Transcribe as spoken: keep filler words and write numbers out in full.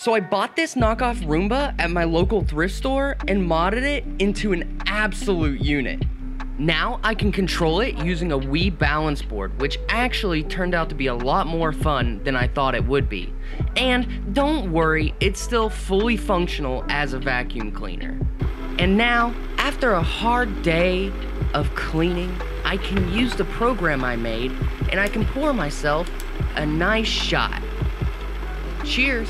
So I bought this knockoff Roomba at my local thrift store and modded it into an absolute unit. Now I can control it using a Wii Balance Board, which actually turned out to be a lot more fun than I thought it would be. And don't worry, it's still fully functional as a vacuum cleaner. And now, after a hard day of cleaning, I can use the program I made and I can pour myself a nice shot. Cheers!